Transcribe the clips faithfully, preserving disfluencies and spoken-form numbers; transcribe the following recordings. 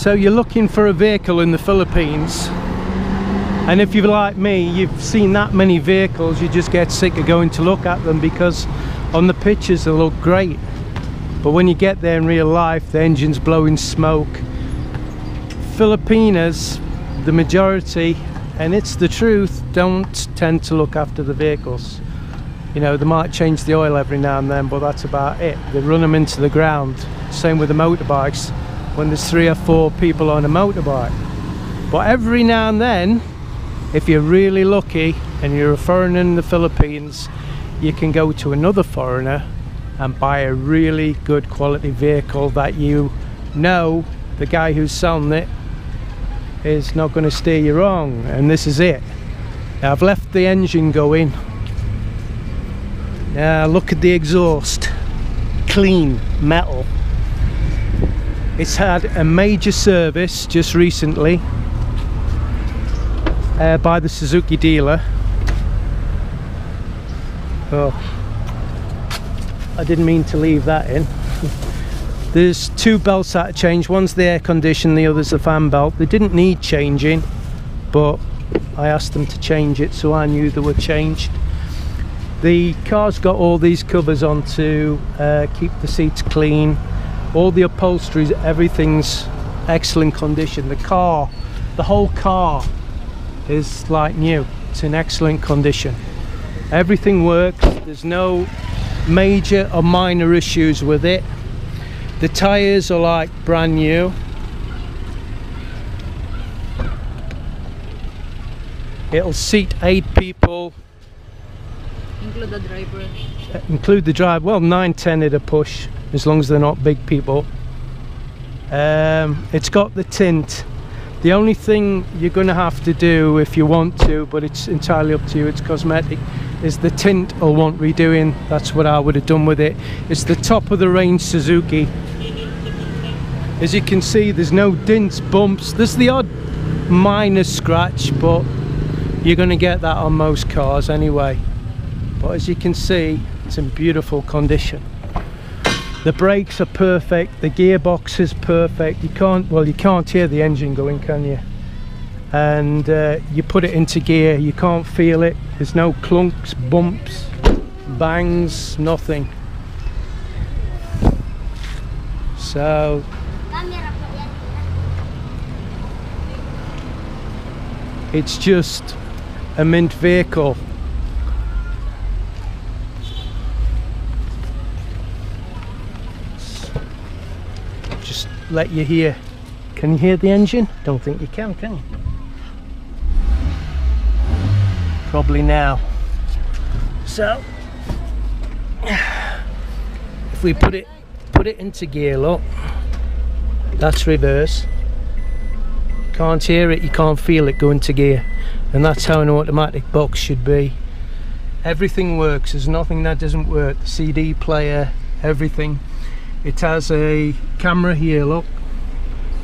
So you're looking for a vehicle in the Philippines, and if you're like me, you've seen that many vehicles, you just get sick of going to look at them, because on the pictures they look great, but when you get there in real life, the engine's blowing smoke. Filipinas, the majority, and it's the truth, don't tend to look after the vehicles. You know, they might change the oil every now and then, but that's about it. They run them into the ground. Same with the motorbikes, when there's three or four people on a motorbike. But every now and then, if you're really lucky and you're a foreigner in the Philippines, you can go to another foreigner and buy a really good quality vehicle that you know the guy who's selling it is not going to steer you wrong. And this is it. Now, I've left the engine going. Now look at the exhaust. Clean metal. It's had a major service just recently uh, by the Suzuki dealer. Oh, I didn't mean to leave that in. There's two belts that are changed. One's the air condition, the other's the fan belt. They didn't need changing, but I asked them to change it, so I knew they were changed. The car's got all these covers on to uh, keep the seats clean. All the upholstery, everything's excellent condition. The car, the whole car is like new. It's in excellent condition. Everything works. There's no major or minor issues with it. The tires are like brand new. It'll seat eight people. Include the driver. Uh, include the driver. Well, nine, ten at a push, as long as they're not big people. Um, it's got the tint. The only thing you're going to have to do if you want to, but it's entirely up to you, it's cosmetic, is the tint will want redoing. That's what I would have done with it. It's the top of the range Suzuki. As you can see, there's no dents, bumps. There's the odd minor scratch, but you're going to get that on most cars anyway. But as you can see, it's in beautiful condition. The brakes are perfect, the gearbox is perfect. You can't, well, you can't hear the engine going, can you? And uh, you put it into gear, you can't feel it. There's no clunks, bumps, bangs, nothing. So it's just a mint vehicle. Let you hear. Can you hear the engine? Don't think you can, can you? Probably now. So if we put it put it into gear, look, that's reverse. Can't hear it, you can't feel it going to gear, and that's how an automatic box should be. Everything works, there's nothing that doesn't work. The C D player, everything. It has a camera here, look,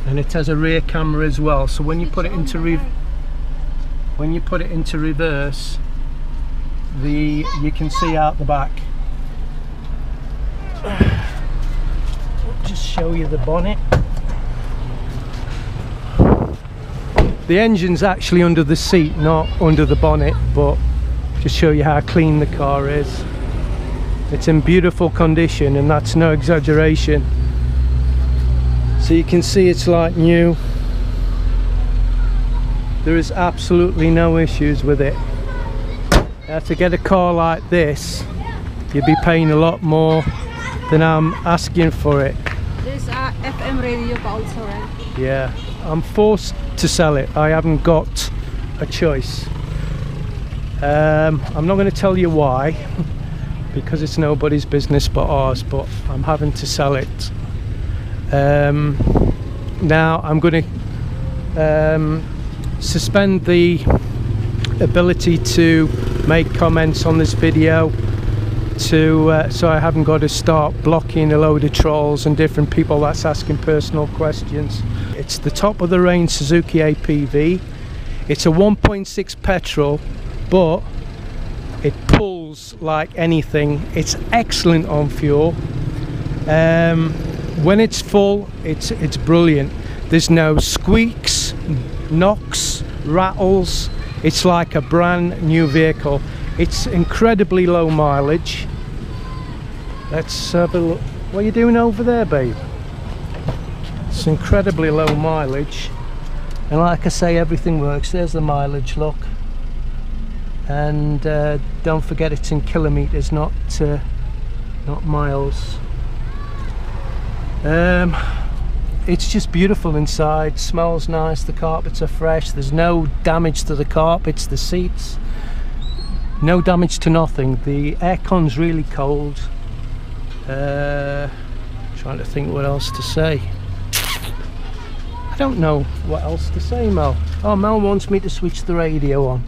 and it has a rear camera as well. So when you put it into re when you put it into reverse, the you can see out the back. I'll just show you the bonnet. The engine's actually under the seat, not under the bonnet, but just show you how clean the car is. It's in beautiful condition, and that's no exaggeration. So you can see it's like new. There is absolutely no issues with it. Now, to get a car like this, you'd be paying a lot more than I'm asking for it. There's a F M radio also, right? Yeah, I'm forced to sell it. I haven't got a choice. Um, I'm not going to tell you why. Because it's nobody's business but ours, but I'm having to sell it. Um, now I'm going to um, suspend the ability to make comments on this video, to uh, so I haven't got to start blocking a load of trolls and different people that's asking personal questions. It's the top of the range Suzuki A P V. It's a one point six petrol, but it pulls like anything. It's excellent on fuel. Um, when it's full, it's it's brilliant. There's no squeaks, knocks, rattles. It's like a brand new vehicle. It's incredibly low mileage. Let's have a look. What are you doing over there, babe? It's incredibly low mileage. And like I say, everything works. There's the mileage, look. And uh, don't forget it's in kilometres, not uh, not miles. Um, it's just beautiful inside, smells nice, the carpets are fresh, there's no damage to the carpets, the seats, no damage to nothing. The aircon's really cold. Uh, trying to think what else to say. I don't know what else to say, Mel. Oh, Mel wants me to switch the radio on.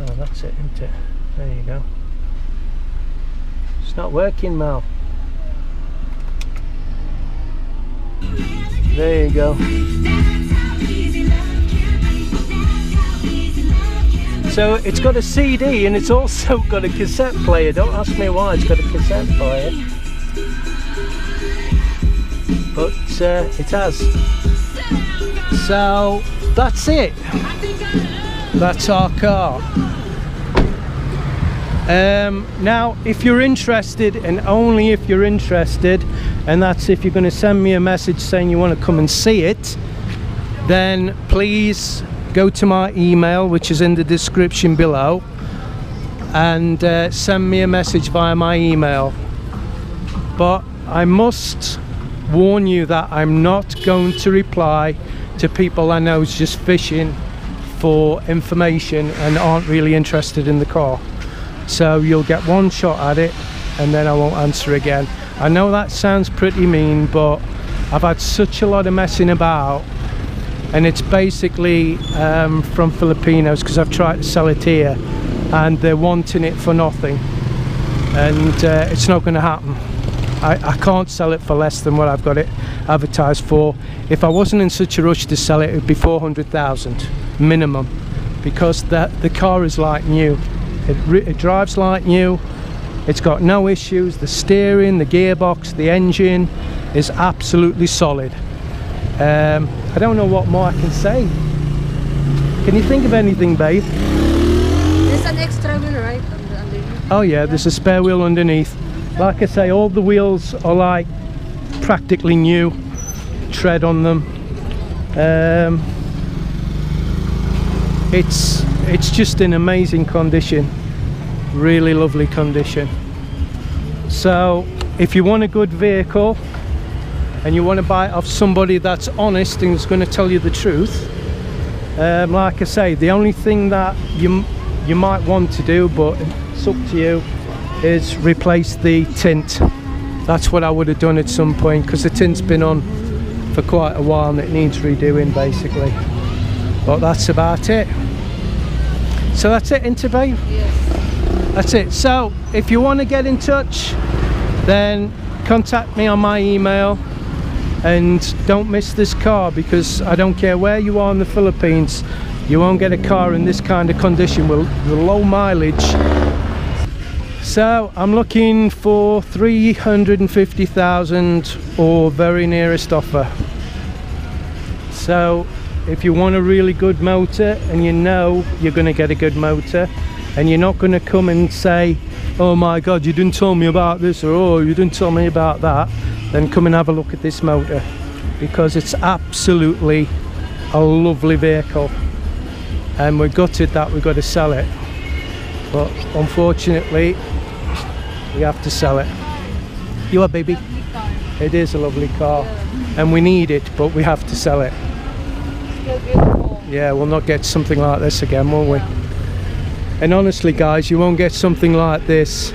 Oh, that's it, isn't it? There you go. It's not working, Mel. There you go. So it's got a C D and it's also got a cassette player. Don't ask me why it's got a cassette player. But uh, it has. So that's it. That's our car. Um, now, if you're interested, and only if you're interested, and that's if you're going to send me a message saying you want to come and see it, then please go to my email, which is in the description below, and uh, send me a message via my email. But I must warn you that I'm not going to reply to people I know is just fishing for information and aren't really interested in the car. So you'll get one shot at it and then I won't answer again. I know that sounds pretty mean, but I've had such a lot of messing about, and it's basically um, from Filipinos, because I've tried to sell it here and they're wanting it for nothing, and uh, it's not going to happen. I, I can't sell it for less than what I've got it advertised for. If I wasn't in such a rush to sell it, it would be four hundred thousand minimum, because that the car is like new. It, it drives like new, it's got no issues, the steering, the gearbox, the engine is absolutely solid. Um, I don't know what more I can say. Can you think of anything, babe? There's an extra wheel right under, underneath. Oh yeah, yeah, there's a spare wheel underneath. Like I say, all the wheels are like practically new, tread on them. Um, it's it's just in amazing condition, really lovely condition. So if you want a good vehicle and you want to buy it off somebody that's honest and is going to tell you the truth, um, like I say, the only thing that you you might want to do, but it's up to you, is replace the tint. That's what I would have done at some point, because the tint's been on for quite a while and it needs redoing basically. But that's about it. So that's it, isn't it, babe? Yes. That's it. So if you want to get in touch, then contact me on my email, and don't miss this car, because I don't care where you are in the Philippines, you won't get a car in this kind of condition with, with low mileage. So I'm looking for three hundred fifty thousand or very nearest offer. So if you want a really good motor and you know you're going to get a good motor, and you're not going to come and say, oh my god, you didn't tell me about this, or oh, you didn't tell me about that, then come and have a look at this motor, because it's absolutely a lovely vehicle, and we're gutted that we've got to sell it, but unfortunately we have to sell it. You are, baby? It is a lovely car, and we need it, but we have to sell it. Yeah, we'll not get something like this again, will we? And honestly guys, you won't get something like this.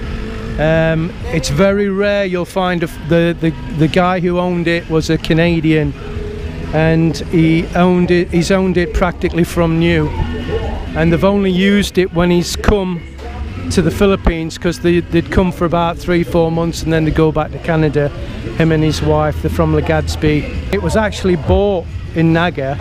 Um, it's very rare you'll find a, the, the the guy who owned it was a Canadian, and he owned it he's owned it practically from new, and they've only used it when he's come to the Philippines, because they, they'd come for about three four months and then they go back to Canada, him and his wife. They're from Legazpi. It was actually bought in Naga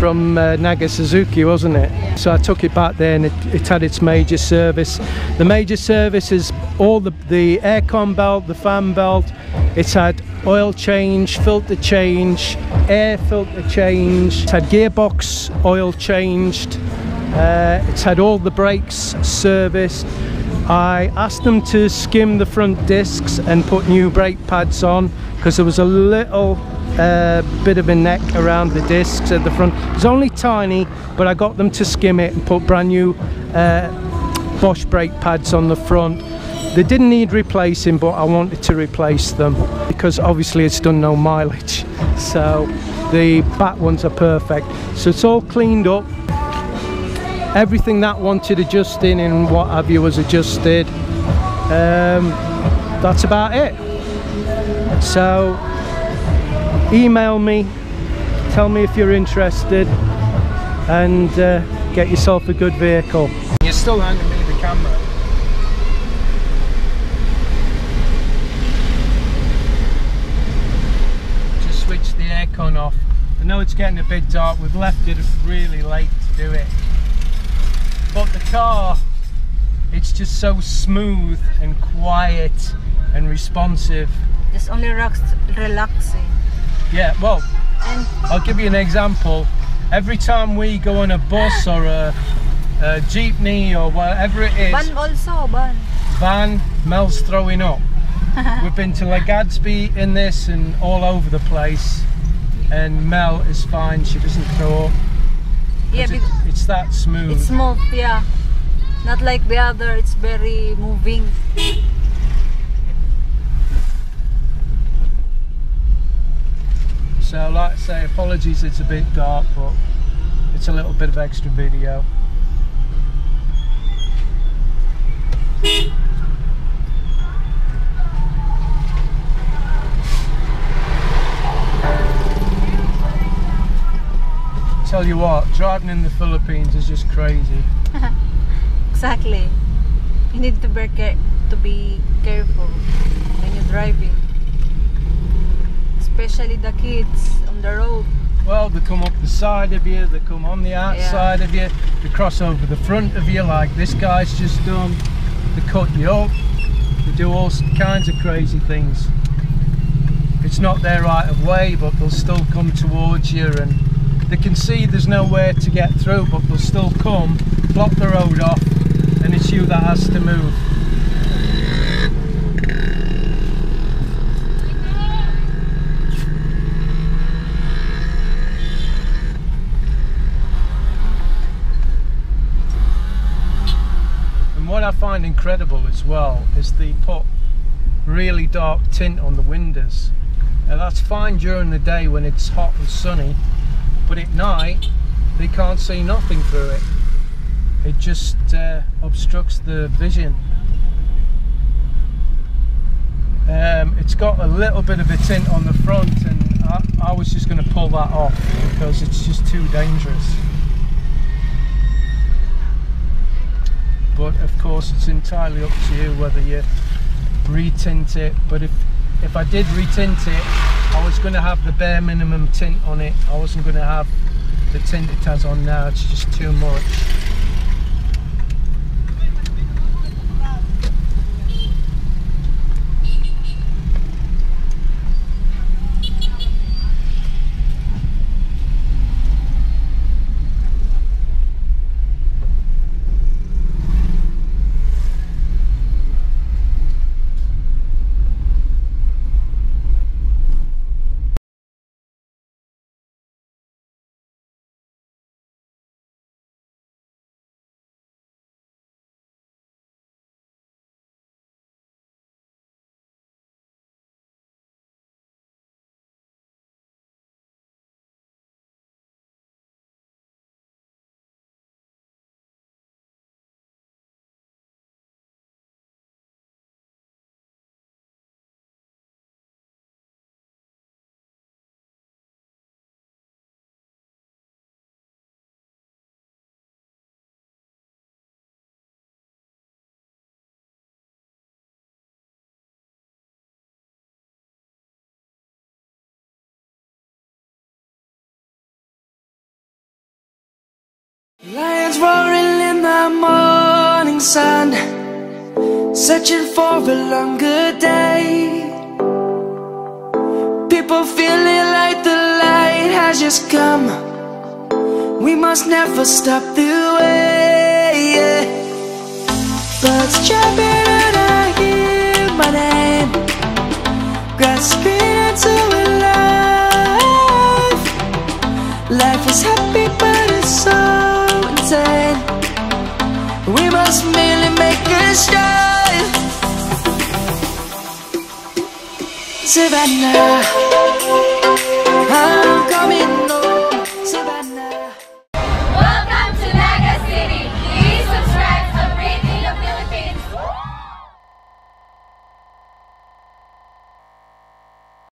from uh, Naga Suzuki, wasn't it? So I took it back there, and it, it had its major service. The major service is all the, the aircon belt, the fan belt, It's had oil change, filter change, air filter change, it's had gearbox oil changed, uh, it's had all the brakes serviced. I asked them to skim the front discs and put new brake pads on because there was a little uh, bit of a neck around the discs at the front. It's only tiny, but I got them to skim it and put brand new uh, Bosch brake pads on the front. They didn't need replacing, but I wanted to replace them because obviously it's done no mileage. So the back ones are perfect. So it's all cleaned up. Everything that wanted adjusting and what have you was adjusted. Um, that's about it. So email me, tell me if you're interested, and uh, get yourself a good vehicle. You're still handing me the camera. Aircon off. I know it's getting a bit dark, we've left it really late to do it, but the car, it's just so smooth and quiet and responsive. It's only relaxing. Yeah, well, and I'll give you an example. Every time we go on a bus or a, a jeepney or whatever it is, van also, van, van Mel's throwing up. We've been to Legazpi in this and all over the place, and Mel is fine, she doesn't throw up. Yeah, it, it's that smooth. It's smooth, yeah. Not like the other, it's very moving. So like I say, apologies it's a bit dark, but it's a little bit of extra video. Tell you what, driving in the Philippines is just crazy. Exactly. You need to be to be careful when you're driving, especially the kids on the road. Well, they come up the side of you, they come on the outside yeah. of you, they cross over the front of you like this guy's just done. They cut you up. They do all kinds of crazy things. It's not their right of way, but they'll still come towards you, and they can see there's nowhere to get through, but they'll still come, block the road off, and it's you that has to move. And what I find incredible as well is they put really dark tint on the windows. Now that's fine during the day when it's hot and sunny, but at night they can't see nothing through it. It just uh, obstructs the vision. Um, it's got a little bit of a tint on the front, and I, I was just going to pull that off because it's just too dangerous. But of course it's entirely up to you whether you retint it, but if If I did retint it, I was going to have the bare minimum tint on it. I wasn't going to have the tint it has on now, it's just too much. Lions roaring in the morning sun, searching for a longer day. we must never stop the way, yeah. Birds jumping and I hear my name, grasping into a life. Life is happy but it's so insane. We must merely make a start. Savannah,